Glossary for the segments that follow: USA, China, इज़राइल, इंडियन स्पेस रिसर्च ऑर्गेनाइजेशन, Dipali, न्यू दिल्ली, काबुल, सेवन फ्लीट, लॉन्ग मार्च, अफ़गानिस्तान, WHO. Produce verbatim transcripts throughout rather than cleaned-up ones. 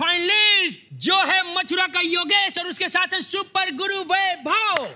Finalist जो है मथुरा का योगेश और उसके साथ है सुपर गुरु वैभव।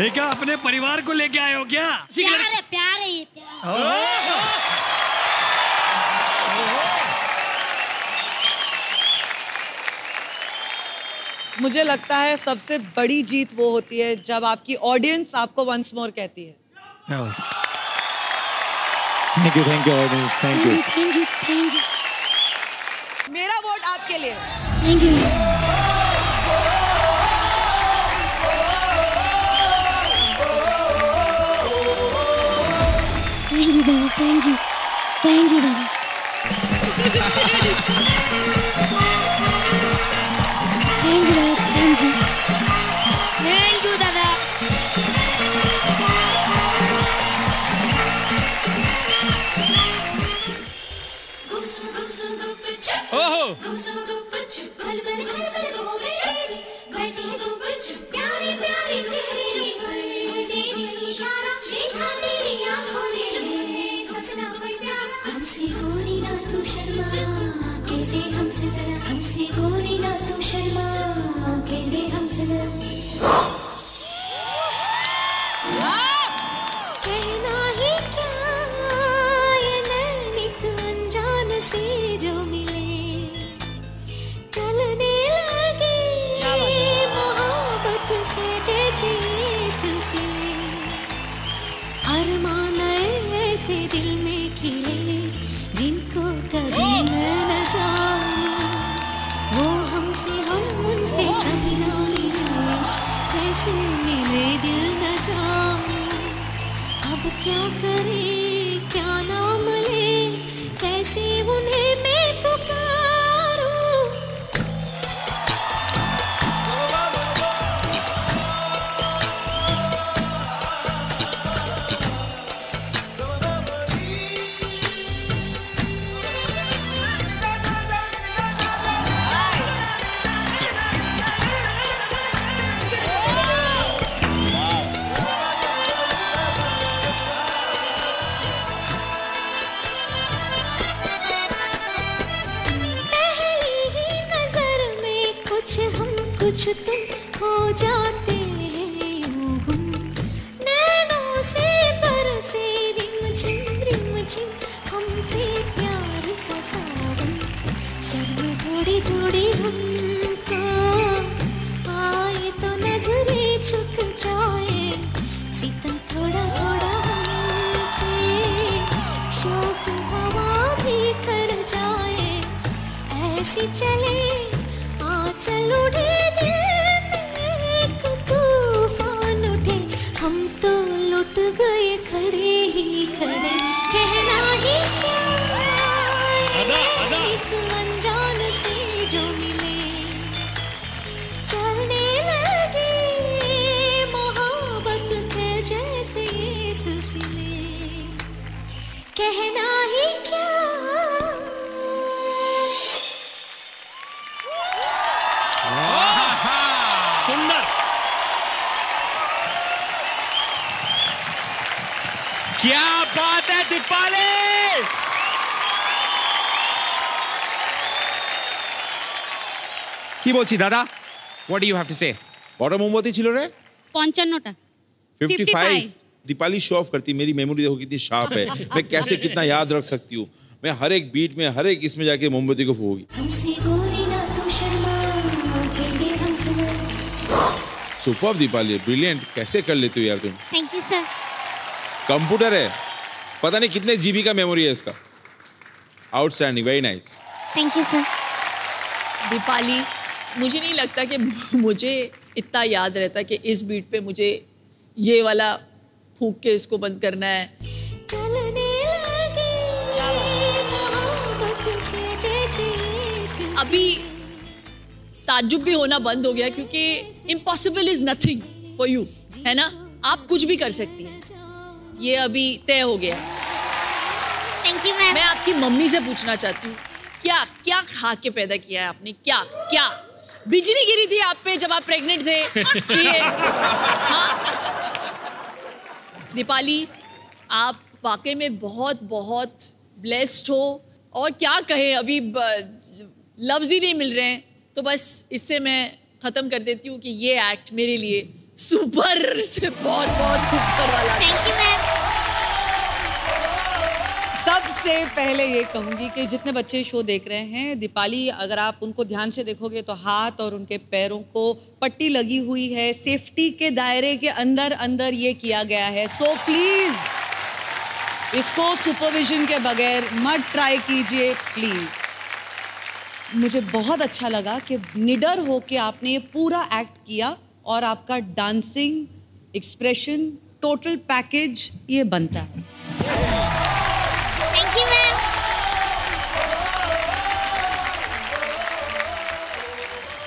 देखा अपने परिवार को लेके आए हो क्या? प्यार है, प्यार है ये प्यार। ओह! ओह! मुझे लगता है सबसे बड़ी जीत वो होती है जब आपकी ऑडियंस आपको वंस मोर कहती है। Thank you, thank you audience, thank you, thank you, thank you. मेरा वोट आपके लिए। Thank you. Thank you, Dipali. Thank you. Thank you, Dipali. Thank you, Dipali. दिल में खिले जिनको कभी मैं न जानूं, वो हमसे हम उनसे कभी ना मिले, कैसे मिले दिल न जानूं। अब क्या करें क्या नाम ले, कैसे उन्हें मैं पुकारूं। कुछ तुम हो जाते हैं यूं गुम, नैनों से बरसे रिमझिम रिमझिम हम पे प्यार का सावन। शर्म थोड़ी थोड़ी हमको आए तो नजरें झुक जाए, सितम थोड़ा थोड़ा हमके शोक हवा भी कर जाए। ऐसी चले आंचल उड़े गए खड़े ही खड़े, कहना ही क्या एक अनजान से जो मिले। चलने लगे मोहब्बत के जैसे सिलसिले, कहना ही क्या। क्या बात है दिपाली। কি বলছি দাদা? What do you have to say? কত মোমবাতি ছিল রে? পঞ্চান্নটা। पचपन। दिपाली शो ऑफ करती, मेरी मेमोरी देखो कितनी शार्प है। मैं कैसे कितना याद रख सकती हूँ। मैं हर एक बीट में हर एक इसमें जाके मोमबत्ती को फूंकूंगी। Superb Dipali, brilliant. कैसे कर लेते हो यार तुम? Thank you sir. कंप्यूटर है, पता नहीं कितने जीबी का मेमोरी है इसका। Outstanding, very nice, thank you sir. Dipali, मुझे नहीं लगता कि मुझे इतना याद रहता कि इस बीट पे मुझे ये वाला फूंक के इसको बंद करना है। अभी ताज्जुब भी होना बंद हो गया क्योंकि impossible is nothing for you, है ना? आप कुछ भी कर सकती हैं, ये अभी तय हो गया। Thank you ma'am. मैं आपकी मम्मी से पूछना चाहती हूँ, क्या क्या खा के पैदा किया है आपने? क्या क्या बिजली गिरी थी आप पे जब आप प्रेग्नेंट थे? हाँ। दीपाली, आप वाकई में बहुत बहुत ब्लेस्ड हो, और क्या कहे, अभी लफ्ज ही नहीं मिल रहे हैं। तो बस इससे मैं ख़त्म कर देती हूँ कि ये एक्ट मेरे लिए सुपर से बहुत बहुत खूबसूरत वाला। Thank you ma'am. सबसे पहले ये कहूँगी कि जितने बच्चे शो देख रहे हैं, दीपाली अगर आप उनको ध्यान से देखोगे तो हाथ और उनके पैरों को पट्टी लगी हुई है। सेफ्टी के दायरे के अंदर अंदर ये किया गया है, सो प्लीज़ इसको सुपरविजन के बगैर मत ट्राई कीजिए, प्लीज़। मुझे बहुत अच्छा लगा कि निडर होके आपने ये पूरा एक्ट किया, और आपका डांसिंग, एक्सप्रेशन, टोटल पैकेज ये बनता है। Thank you ma'am.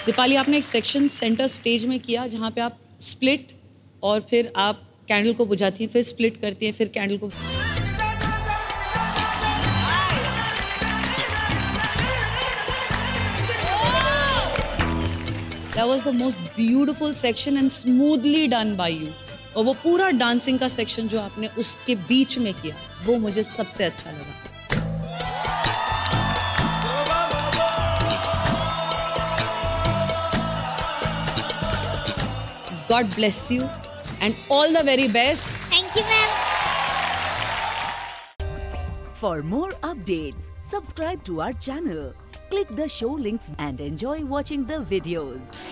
दीपाली, आपने एक सेक्शन सेंटर स्टेज में किया जहाँ पे आप स्प्लिट और फिर आप कैंडल को बुझाती हैं, फिर स्प्लिट करती हैं, फिर कैंडल को। That was the most beautiful section and smoothly done by you. और वो पूरा डांसिंग का सेक्शन जो आपने उसके बीच में किया, वो मुझे सबसे अच्छा लगा। God bless you and all the very best. Thank you, ma'am. For more updates, subscribe to our channel. Click the show links and enjoy watching the videos.